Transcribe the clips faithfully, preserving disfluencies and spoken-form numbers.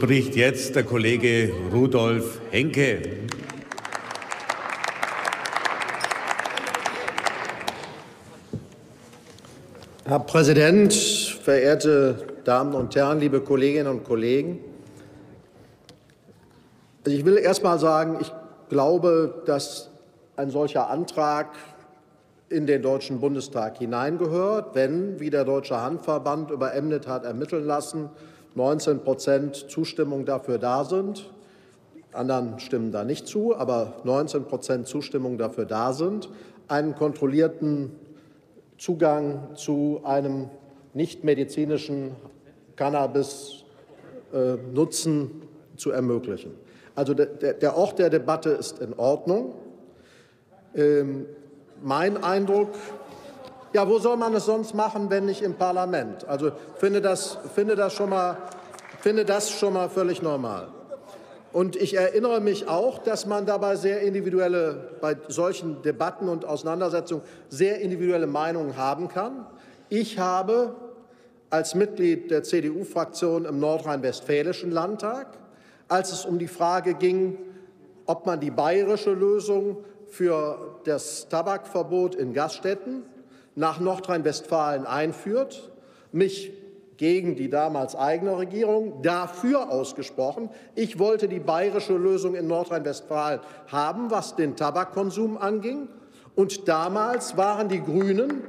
spricht jetzt der Kollege Rudolf Henke. Herr Präsident, verehrte Damen und Herren, liebe Kolleginnen und Kollegen! Also ich will erst mal sagen, ich glaube, dass ein solcher Antrag in den Deutschen Bundestag hineingehört, wenn, wie der Deutsche Handverband über Emnid hat ermitteln lassen, neunzehn Prozent Zustimmung dafür da sind. Die anderen stimmen da nicht zu, aber neunzehn Prozent Zustimmung dafür da sind, einen kontrollierten Zugang zu einem nichtmedizinischen Cannabis äh, Nutzen zu ermöglichen. Also de, de, der Ort der Debatte ist in Ordnung. Ähm, mein Eindruck, ja, wo soll man es sonst machen, wenn nicht im Parlament? Also finde das, finde das schon mal, finde das schon mal völlig normal. Und ich erinnere mich auch, dass man dabei sehr individuelle, bei solchen Debatten und Auseinandersetzungen sehr individuelle Meinungen haben kann. Ich habe als Mitglied der C D U-Fraktion im Nordrhein-Westfälischen Landtag, als es um die Frage ging, ob man die bayerische Lösung für das Tabakverbot in Gaststätten nach Nordrhein-Westfalen einführt, mich gegen die damals eigene Regierung dafür ausgesprochen. Ich wollte die bayerische Lösung in Nordrhein-Westfalen haben, was den Tabakkonsum anging. Und damals waren die Grünen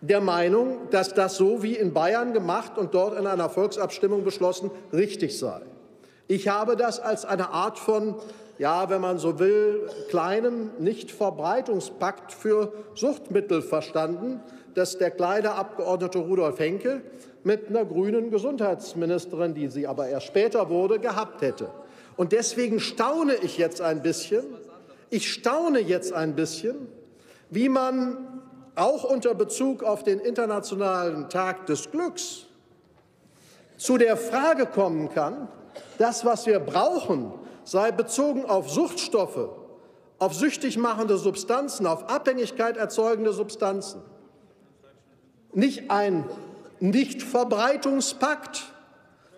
der Meinung, dass das so wie in Bayern gemacht und dort in einer Volksabstimmung beschlossen richtig sei. Ich habe das als eine Art von, ja, wenn man so will, kleinem Nichtverbreitungspakt für Suchtmittel verstanden, dass der kleine Abgeordnete Rudolf Henke mit einer grünen Gesundheitsministerin, die sie aber erst später wurde, gehabt hätte. Und deswegen staune ich jetzt ein bisschen, ich staune jetzt ein bisschen, wie man auch unter Bezug auf den Internationalen Tag des Glücks zu der Frage kommen kann, das, was wir brauchen, sei bezogen auf Suchtstoffe, auf süchtig machende Substanzen, auf Abhängigkeit erzeugende Substanzen. Nicht ein Nichtverbreitungspakt,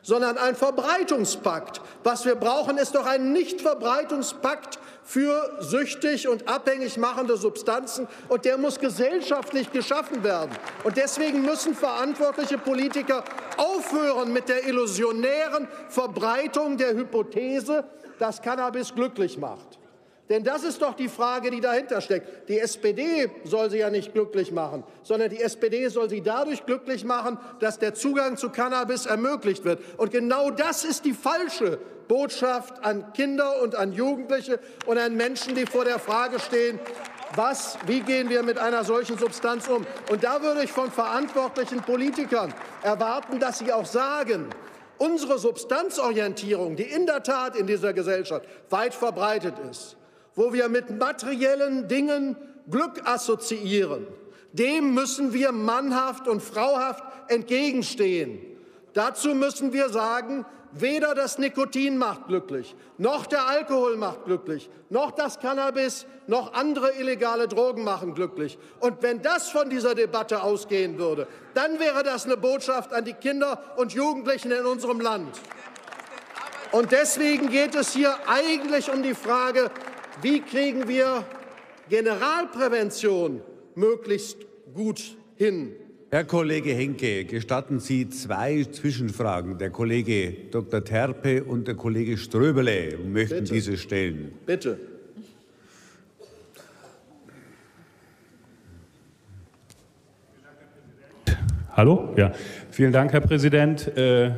sondern ein Verbreitungspakt. Was wir brauchen, ist doch ein Nichtverbreitungspakt für süchtig und abhängig machende Substanzen. Und der muss gesellschaftlich geschaffen werden. Und deswegen müssen verantwortliche Politiker aufhören mit der illusionären Verbreitung der Hypothese, dass Cannabis glücklich macht. Denn das ist doch die Frage, die dahinter steckt. Die S P D soll sie ja nicht glücklich machen, sondern die S P D soll sie dadurch glücklich machen, dass der Zugang zu Cannabis ermöglicht wird. Und genau das ist die falsche Botschaft an Kinder und an Jugendliche und an Menschen, die vor der Frage stehen, was, wie gehen wir mit einer solchen Substanz um? Und da würde ich von verantwortlichen Politikern erwarten, dass sie auch sagen, unsere Substanzorientierung, die in der Tat in dieser Gesellschaft weit verbreitet ist, wo wir mit materiellen Dingen Glück assoziieren, dem müssen wir mannhaft und frauhaft entgegenstehen. Dazu müssen wir sagen, weder das Nikotin macht glücklich, noch der Alkohol macht glücklich, noch das Cannabis, noch andere illegale Drogen machen glücklich. Und wenn das von dieser Debatte ausgehen würde, dann wäre das eine Botschaft an die Kinder und Jugendlichen in unserem Land. Und deswegen geht es hier eigentlich um die Frage, wie kriegen wir Generalprävention möglichst gut hin? Herr Kollege Henke, gestatten Sie zwei Zwischenfragen. Der Kollege Doktor Terpe und der Kollege Ströbele möchten Bitte. diese stellen. Bitte. Hallo? Ja. Vielen Dank, Herr Präsident. Äh,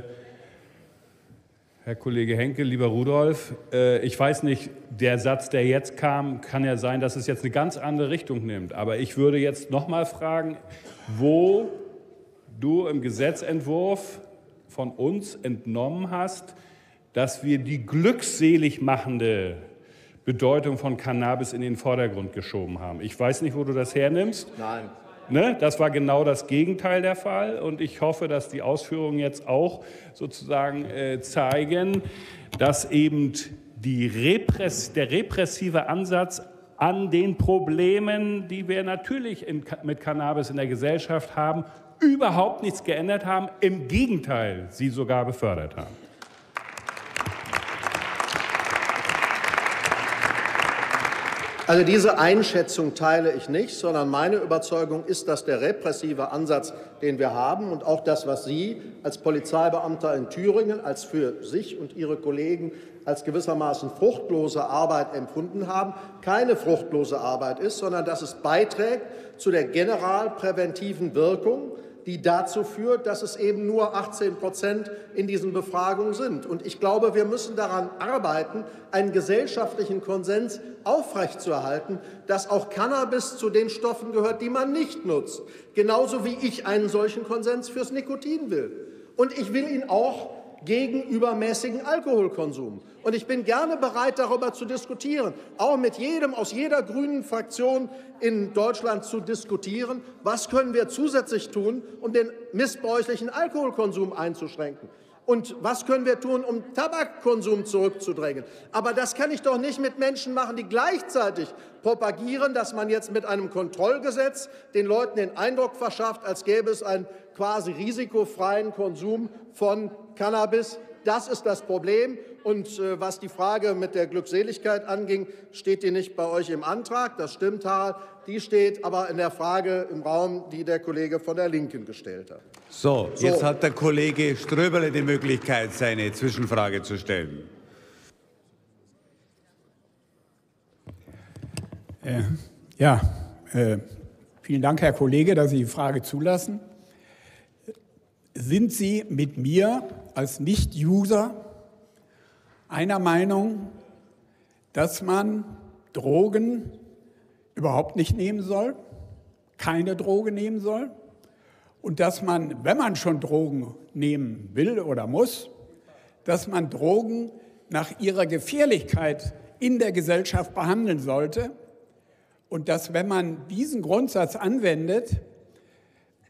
Herr Kollege Henke, lieber Rudolf, äh, ich weiß nicht, der Satz, der jetzt kam, kann ja sein, dass es jetzt eine ganz andere Richtung nimmt. Aber ich würde jetzt noch mal fragen, wo du im Gesetzentwurf von uns entnommen hast, dass wir die glückselig machende Bedeutung von Cannabis in den Vordergrund geschoben haben. Ich weiß nicht, wo du das hernimmst. Nein. Ne? Das war genau das Gegenteil der Fall. Und ich hoffe, dass die Ausführungen jetzt auch sozusagen äh, zeigen, dass eben die Repress der repressive Ansatz an den Problemen, die wir natürlich in, mit Cannabis in der Gesellschaft haben, überhaupt nichts geändert haben. Im Gegenteil, sie sogar befördert haben. Also diese Einschätzung teile ich nicht, sondern meine Überzeugung ist, dass der repressive Ansatz, den wir haben, und auch das, was Sie als Polizeibeamter in Thüringen, als für sich und Ihre Kollegen als gewissermaßen fruchtlose Arbeit empfunden haben, keine fruchtlose Arbeit ist, sondern dass es beiträgt zu der generalpräventiven Wirkung, die dazu führt, dass es eben nur achtzehn Prozent in diesen Befragungen sind. Und ich glaube, wir müssen daran arbeiten, einen gesellschaftlichen Konsens aufrechtzuerhalten, dass auch Cannabis zu den Stoffen gehört, die man nicht nutzt. Genauso wie ich einen solchen Konsens fürs Nikotin will. Und ich will ihn auch gegen übermäßigen Alkoholkonsum. Und ich bin gerne bereit, darüber zu diskutieren, auch mit jedem aus jeder grünen Fraktion in Deutschland zu diskutieren, was können wir zusätzlich tun, um den missbräuchlichen Alkoholkonsum einzuschränken. Und was können wir tun, um Tabakkonsum zurückzudrängen? Aber das kann ich doch nicht mit Menschen machen, die gleichzeitig propagieren, dass man jetzt mit einem Kontrollgesetz den Leuten den Eindruck verschafft, als gäbe es einen quasi risikofreien Konsum von Cannabis. Das ist das Problem. Und äh, was die Frage mit der Glückseligkeit anging, steht die nicht bei euch im Antrag. Das stimmt, Harald. Die steht aber in der Frage im Raum, die der Kollege von der Linken gestellt hat. So, so. Jetzt hat der Kollege Ströbele die Möglichkeit, seine Zwischenfrage zu stellen. Äh, ja, äh, vielen Dank, Herr Kollege, dass Sie die Frage zulassen. Sind Sie mit mir als Nicht-User einer Meinung, dass man Drogen überhaupt nicht nehmen soll, keine Droge nehmen soll und dass man, wenn man schon Drogen nehmen will oder muss, dass man Drogen nach ihrer Gefährlichkeit in der Gesellschaft behandeln sollte und dass, wenn man diesen Grundsatz anwendet,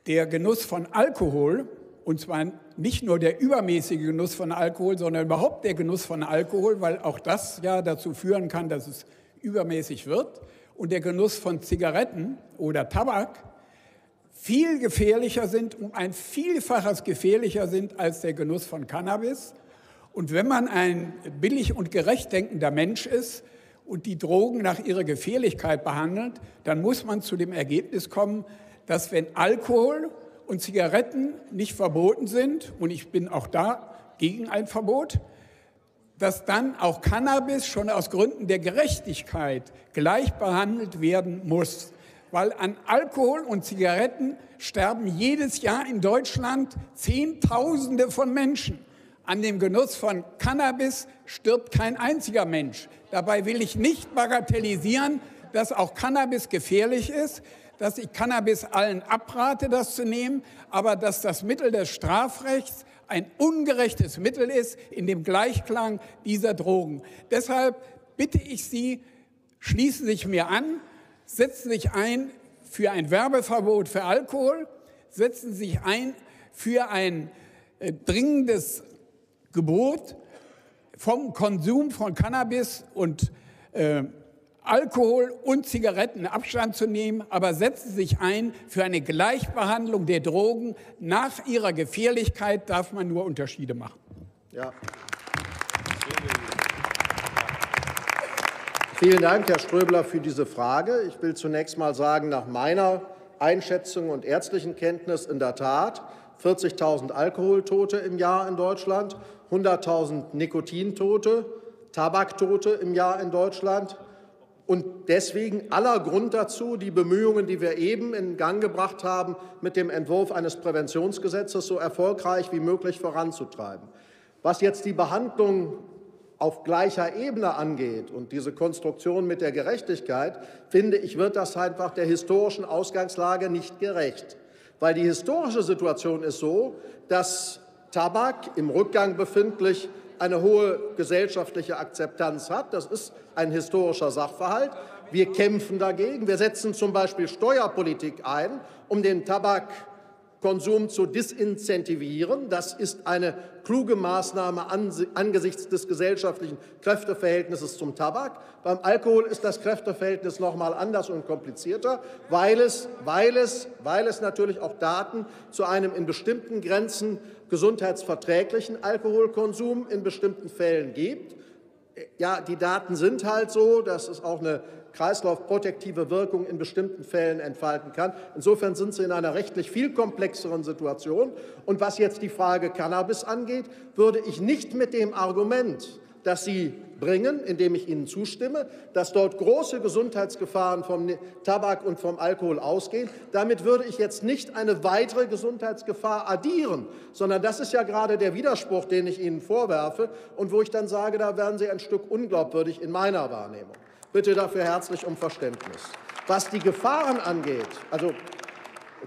der Genuss von Alkohol, und zwar nicht nur der übermäßige Genuss von Alkohol, sondern überhaupt der Genuss von Alkohol, weil auch das ja dazu führen kann, dass es übermäßig wird. Und der Genuss von Zigaretten oder Tabak viel gefährlicher sind, um ein Vielfaches gefährlicher sind als der Genuss von Cannabis. Und wenn man ein billig und gerecht denkender Mensch ist und die Drogen nach ihrer Gefährlichkeit behandelt, dann muss man zu dem Ergebnis kommen, dass wenn Alkohol und Zigaretten nicht verboten sind, und ich bin auch da gegen ein Verbot, dass dann auch Cannabis schon aus Gründen der Gerechtigkeit gleich behandelt werden muss. Weil an Alkohol und Zigaretten sterben jedes Jahr in Deutschland Zehntausende von Menschen. An dem Genuss von Cannabis stirbt kein einziger Mensch. Dabei will ich nicht bagatellisieren, dass auch Cannabis gefährlich ist, dass ich Cannabis allen abrate, das zu nehmen, aber dass das Mittel des Strafrechts ein ungerechtes Mittel ist in dem Gleichklang dieser Drogen. Deshalb bitte ich Sie, schließen Sie sich mir an, setzen Sie sich ein für ein Werbeverbot für Alkohol, setzen Sie sich ein für ein äh, dringendes Gebot vom Konsum von Cannabis und äh, Alkohol und Zigaretten Abstand zu nehmen, aber setzen sich ein für eine Gleichbehandlung der Drogen. Nach ihrer Gefährlichkeit darf man nur Unterschiede machen. Ja. Vielen Dank, Herr Ströbele, für diese Frage. Ich will zunächst mal sagen, nach meiner Einschätzung und ärztlichen Kenntnis in der Tat vierzigtausend Alkoholtote im Jahr in Deutschland, hunderttausend Nikotintote, Tabaktote im Jahr in Deutschland. Und deswegen aller Grund dazu, die Bemühungen, die wir eben in Gang gebracht haben, mit dem Entwurf eines Präventionsgesetzes so erfolgreich wie möglich voranzutreiben. Was jetzt die Behandlung auf gleicher Ebene angeht und diese Konstruktion mit der Gerechtigkeit, finde ich, wird das einfach der historischen Ausgangslage nicht gerecht. Weil die historische Situation ist so, dass Tabak im Rückgang befindlich eine hohe gesellschaftliche Akzeptanz hat. Das ist ein historischer Sachverhalt. Wir kämpfen dagegen. Wir setzen zum Beispiel Steuerpolitik ein, um den Tabakkonsum zu disincentivieren. Das ist eine kluge Maßnahme angesichts des gesellschaftlichen Kräfteverhältnisses zum Tabak. Beim Alkohol ist das Kräfteverhältnis noch mal anders und komplizierter, weil es, weil es, weil es natürlich auch Daten zu einem in bestimmten Grenzen gesundheitsverträglichen Alkoholkonsum in bestimmten Fällen gibt. ja, die Daten sind halt so, dass es auch eine kreislaufprotektive Wirkung in bestimmten Fällen entfalten kann. Insofern sind Sie in einer rechtlich viel komplexeren Situation. Und was jetzt die Frage Cannabis angeht, würde ich nicht mit dem Argument, das Sie bringen, indem ich Ihnen zustimme, dass dort große Gesundheitsgefahren vom Tabak und vom Alkohol ausgehen. Damit würde ich jetzt nicht eine weitere Gesundheitsgefahr addieren, sondern das ist ja gerade der Widerspruch, den ich Ihnen vorwerfe und wo ich dann sage, da werden Sie ein Stück unglaubwürdig in meiner Wahrnehmung. Bitte dafür herzlich um Verständnis. Was die Gefahren angeht, also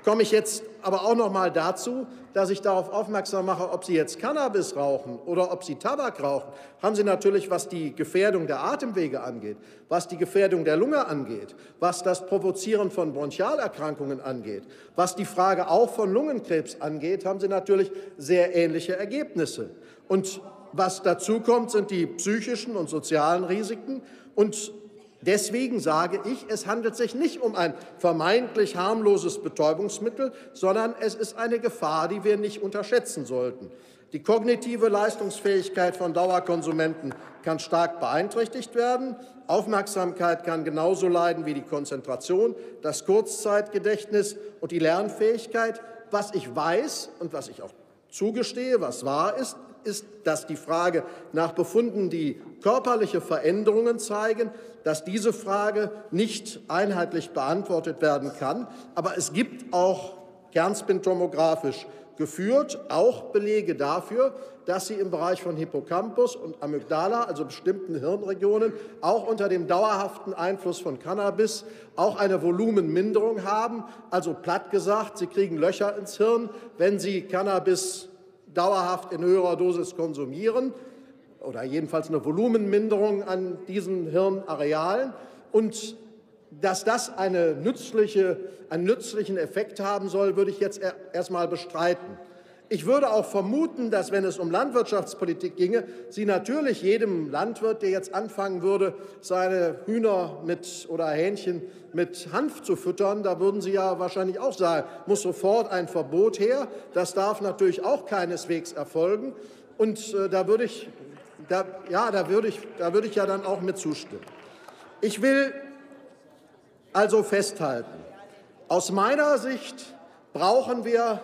komme ich jetzt aber auch noch mal dazu, dass ich darauf aufmerksam mache, ob Sie jetzt Cannabis rauchen oder ob Sie Tabak rauchen, haben Sie natürlich, was die Gefährdung der Atemwege angeht, was die Gefährdung der Lunge angeht, was das Provozieren von Bronchialerkrankungen angeht, was die Frage auch von Lungenkrebs angeht, haben Sie natürlich sehr ähnliche Ergebnisse. Und was dazu kommt, sind die psychischen und sozialen Risiken. Und deswegen sage ich, es handelt sich nicht um ein vermeintlich harmloses Betäubungsmittel, sondern es ist eine Gefahr, die wir nicht unterschätzen sollten. Die kognitive Leistungsfähigkeit von Dauerkonsumenten kann stark beeinträchtigt werden. Aufmerksamkeit kann genauso leiden wie die Konzentration, das Kurzzeitgedächtnis und die Lernfähigkeit. Was ich weiß und was ich auch zugestehe, was wahr ist, ist, dass die Frage nach Befunden, die körperliche Veränderungen zeigen, dass diese Frage nicht einheitlich beantwortet werden kann. Aber es gibt auch kernspintomographisch geführt, auch Belege dafür, dass sie im Bereich von Hippocampus und Amygdala, also bestimmten Hirnregionen, auch unter dem dauerhaften Einfluss von Cannabis auch eine Volumenminderung haben. Also platt gesagt, sie kriegen Löcher ins Hirn, wenn sie Cannabis dauerhaft in höherer Dosis konsumieren, oder jedenfalls eine Volumenminderung an diesen Hirnarealen, und dass das eine nützliche, einen nützlichen Effekt haben soll, würde ich jetzt erstmal bestreiten. Ich würde auch vermuten, dass, wenn es um Landwirtschaftspolitik ginge, Sie natürlich jedem Landwirt, der jetzt anfangen würde, seine Hühner mit, oder Hähnchen mit Hanf zu füttern, da würden Sie ja wahrscheinlich auch sagen, muss sofort ein Verbot her. Das darf natürlich auch keineswegs erfolgen. Und äh, da würde ich, da, ja, da würde ich, da würde ich ja dann auch mit zustimmen. Ich will also festhalten, aus meiner Sicht brauchen wir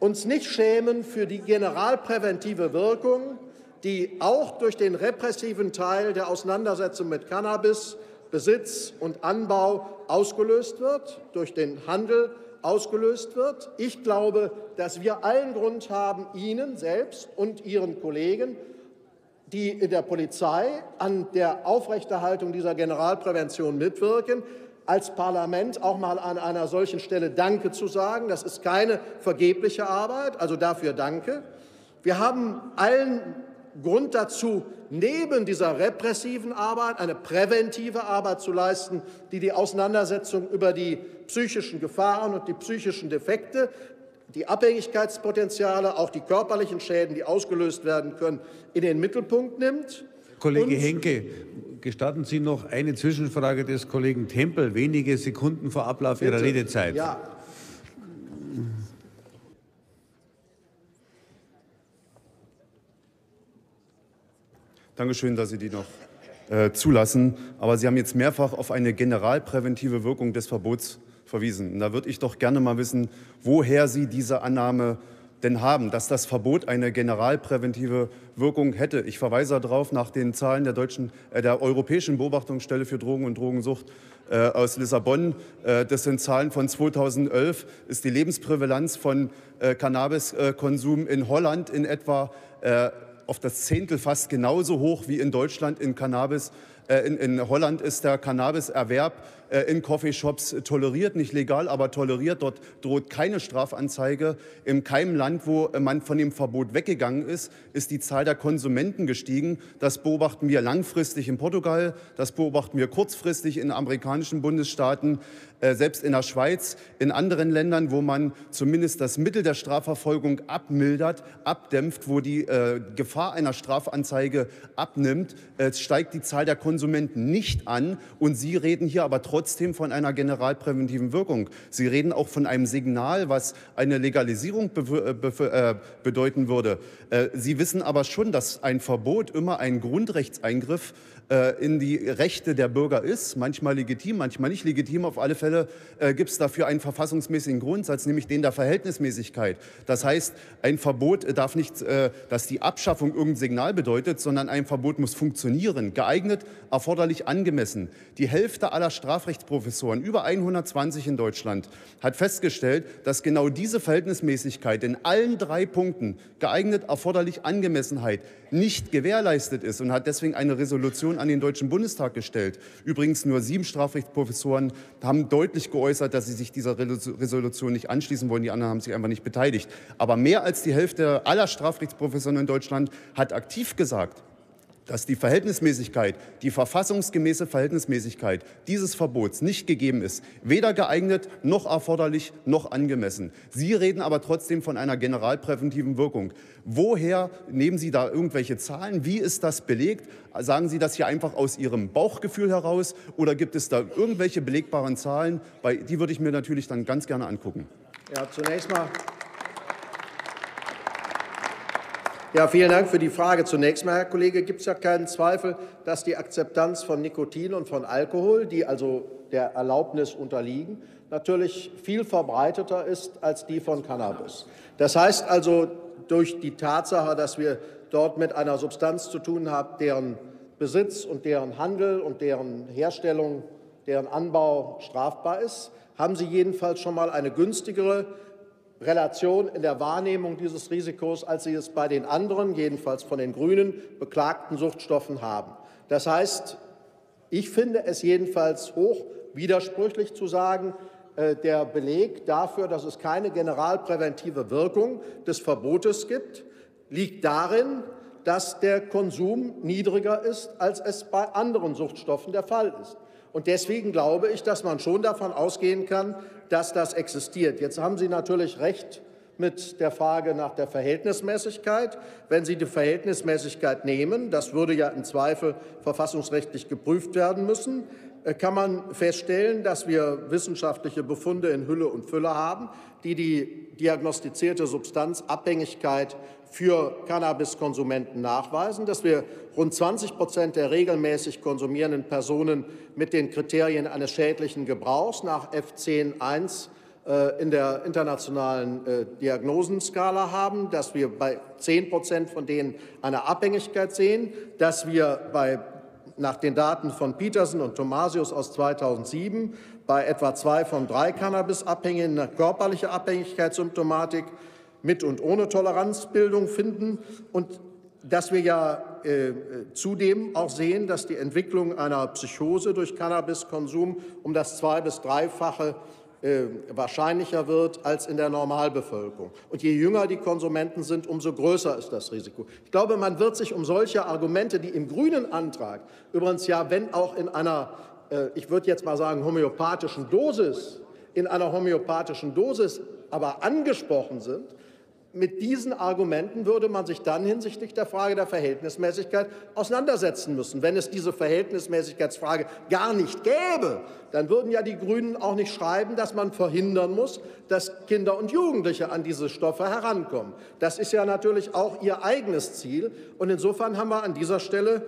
uns nicht schämen für die generalpräventive Wirkung, die auch durch den repressiven Teil der Auseinandersetzung mit Cannabis, Besitz und Anbau ausgelöst wird, durch den Handel ausgelöst wird. Ich glaube, dass wir allen Grund haben, Ihnen selbst und Ihren Kollegen, die in der Polizei an der Aufrechterhaltung dieser Generalprävention mitwirken, als Parlament auch mal an einer solchen Stelle Danke zu sagen. Das ist keine vergebliche Arbeit, also dafür danke. Wir haben allen Grund dazu, neben dieser repressiven Arbeit eine präventive Arbeit zu leisten, die die Auseinandersetzung über die psychischen Gefahren und die psychischen Defekte, die Abhängigkeitspotenziale, auch die körperlichen Schäden, die ausgelöst werden können, in den Mittelpunkt nimmt. Kollege Henke, gestatten Sie noch eine Zwischenfrage des Kollegen Tempel, wenige Sekunden vor Ablauf Bitte. Ihrer Redezeit. Ja. Dankeschön, dass Sie die noch äh, zulassen. Aber Sie haben jetzt mehrfach auf eine generalpräventive Wirkung des Verbots verwiesen. Und da würde ich doch gerne mal wissen, woher Sie diese Annahme denn haben, dass das Verbot eine generalpräventive Wirkung hätte. Ich verweise darauf, nach den Zahlen der, deutschen, äh, der Europäischen Beobachtungsstelle für Drogen und Drogensucht äh, aus Lissabon, äh, das sind Zahlen von zweitausendelf, ist die Lebensprävalenz von äh, Cannabiskonsum in Holland in etwa äh, auf das Zehntel fast genauso hoch wie in Deutschland. In Cannabis äh, in, in Holland ist der Cannabiserwerb in Coffeeshops toleriert, nicht legal, aber toleriert. Dort droht keine Strafanzeige. In keinem Land, wo man von dem Verbot weggegangen ist, ist die Zahl der Konsumenten gestiegen. Das beobachten wir langfristig in Portugal, das beobachten wir kurzfristig in amerikanischen Bundesstaaten, selbst in der Schweiz, in anderen Ländern, wo man zumindest das Mittel der Strafverfolgung abmildert, abdämpft, wo die Gefahr einer Strafanzeige abnimmt, steigt die Zahl der Konsumenten. Konsumenten nicht an. Und Sie reden hier aber trotzdem von einer generalpräventiven Wirkung. Sie reden auch von einem Signal, was eine Legalisierung be be äh, bedeuten würde. Äh, Sie wissen aber schon, dass ein Verbot immer ein Grundrechtseingriff äh, in die Rechte der Bürger ist. Manchmal legitim, manchmal nicht legitim. Auf alle Fälle äh, gibt es dafür einen verfassungsmäßigen Grundsatz, nämlich den der Verhältnismäßigkeit. Das heißt, ein Verbot darf nicht, äh, dass die Abschaffung irgendein Signal bedeutet, sondern ein Verbot muss funktionieren, geeignet, erforderlich, angemessen. Die Hälfte aller Strafrechtsprofessoren, über hundertzwanzig in Deutschland, hat festgestellt, dass genau diese Verhältnismäßigkeit in allen drei Punkten, geeignet, erforderlich, Angemessenheit, nicht gewährleistet ist und hat deswegen eine Resolution an den Deutschen Bundestag gestellt. Übrigens nur sieben Strafrechtsprofessoren haben deutlich geäußert, dass sie sich dieser Resolution nicht anschließen wollen. Die anderen haben sich einfach nicht beteiligt. Aber mehr als die Hälfte aller Strafrechtsprofessoren in Deutschland hat aktiv gesagt, dass die Verhältnismäßigkeit, die verfassungsgemäße Verhältnismäßigkeit dieses Verbots nicht gegeben ist. Weder geeignet, noch erforderlich, noch angemessen. Sie reden aber trotzdem von einer generalpräventiven Wirkung. Woher nehmen Sie da irgendwelche Zahlen? Wie ist das belegt? Sagen Sie das hier einfach aus Ihrem Bauchgefühl heraus? Oder gibt es da irgendwelche belegbaren Zahlen? Die würde ich mir natürlich dann ganz gerne angucken. Ja, zunächst mal... Ja, vielen Dank für die Frage. Zunächst mal, Herr Kollege, gibt es ja keinen Zweifel, dass die Akzeptanz von Nikotin und von Alkohol, die also der Erlaubnis unterliegen, natürlich viel verbreiteter ist als die von Cannabis. Das heißt also, durch die Tatsache, dass wir dort mit einer Substanz zu tun haben, deren Besitz und deren Handel und deren Herstellung, deren Anbau strafbar ist, haben Sie jedenfalls schon mal eine günstigere Relation in der Wahrnehmung dieses Risikos, als sie es bei den anderen, jedenfalls von den Grünen, beklagten Suchtstoffen haben. Das heißt, ich finde es jedenfalls hoch widersprüchlich zu sagen, äh, der Beleg dafür, dass es keine generalpräventive Wirkung des Verbotes gibt, liegt darin, dass der Konsum niedriger ist, als es bei anderen Suchtstoffen der Fall ist. Und deswegen glaube ich, dass man schon davon ausgehen kann, dass das existiert. Jetzt haben Sie natürlich recht mit der Frage nach der Verhältnismäßigkeit. Wenn Sie die Verhältnismäßigkeit nehmen, das würde ja im Zweifel verfassungsrechtlich geprüft werden müssen, kann man feststellen, dass wir wissenschaftliche Befunde in Hülle und Fülle haben, die die diagnostizierte Substanzabhängigkeit für Cannabiskonsumenten nachweisen, dass wir rund zwanzig Prozent der regelmäßig konsumierenden Personen mit den Kriterien eines schädlichen Gebrauchs nach F zehn Punkt eins äh, in der internationalen äh, Diagnosenskala haben, dass wir bei zehn Prozent von denen eine Abhängigkeit sehen, dass wir bei nach den Daten von Petersen und Thomasius aus zweitausendsieben bei etwa zwei von drei Cannabisabhängigen eine körperliche Abhängigkeitssymptomatik mit und ohne Toleranzbildung finden und dass wir ja äh, zudem auch sehen, dass die Entwicklung einer Psychose durch Cannabiskonsum um das zwei- bis dreifache äh, wahrscheinlicher wird als in der Normalbevölkerung. Und je jünger die Konsumenten sind, umso größer ist das Risiko. Ich glaube, man wird sich um solche Argumente, die im grünen Antrag übrigens ja, wenn auch in einer, äh, ich würde jetzt mal sagen, homöopathischen Dosis, in einer homöopathischen Dosis aber angesprochen sind, mit diesen Argumenten würde man sich dann hinsichtlich der Frage der Verhältnismäßigkeit auseinandersetzen müssen. Wenn es diese Verhältnismäßigkeitsfrage gar nicht gäbe, dann würden ja die Grünen auch nicht schreiben, dass man verhindern muss, dass Kinder und Jugendliche an diese Stoffe herankommen. Das ist ja natürlich auch ihr eigenes Ziel. Und insofern haben wir an dieser Stelle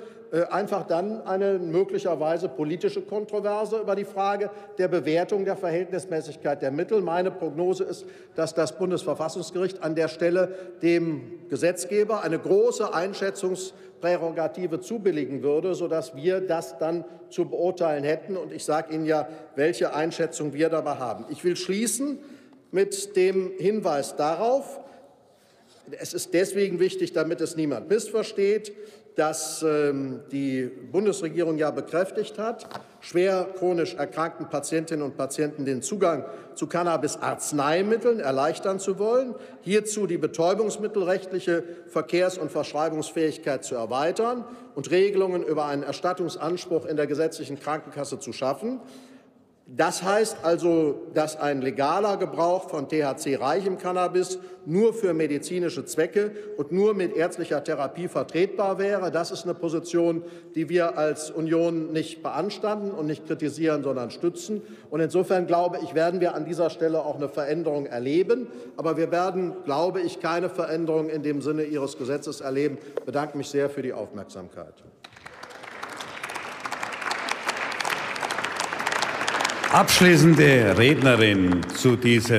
einfach dann eine möglicherweise politische Kontroverse über die Frage der Bewertung der Verhältnismäßigkeit der Mittel. Meine Prognose ist, dass das Bundesverfassungsgericht an der Stelle dem Gesetzgeber eine große Einschätzungsprärogative zubilligen würde, sodass wir das dann zu beurteilen hätten. Und ich sage Ihnen ja, welche Einschätzung wir dabei haben. Ich will schließen mit dem Hinweis darauf, es ist deswegen wichtig, damit es niemand missversteht, dass ähm, die Bundesregierung ja bekräftigt hat, schwer chronisch erkrankten Patientinnen und Patienten den Zugang zu Cannabis-Arzneimitteln erleichtern zu wollen, hierzu die betäubungsmittelrechtliche Verkehrs- und Verschreibungsfähigkeit zu erweitern und Regelungen über einen Erstattungsanspruch in der gesetzlichen Krankenkasse zu schaffen. Das heißt also, dass ein legaler Gebrauch von T H C-reichem Cannabis nur für medizinische Zwecke und nur mit ärztlicher Therapie vertretbar wäre. Das ist eine Position, die wir als Union nicht beanstanden und nicht kritisieren, sondern stützen. Und insofern, glaube ich, werden wir an dieser Stelle auch eine Veränderung erleben. Aber wir werden, glaube ich, keine Veränderung in dem Sinne Ihres Gesetzes erleben. Ich bedanke mich sehr für die Aufmerksamkeit. Abschließende Rednerin zu dieser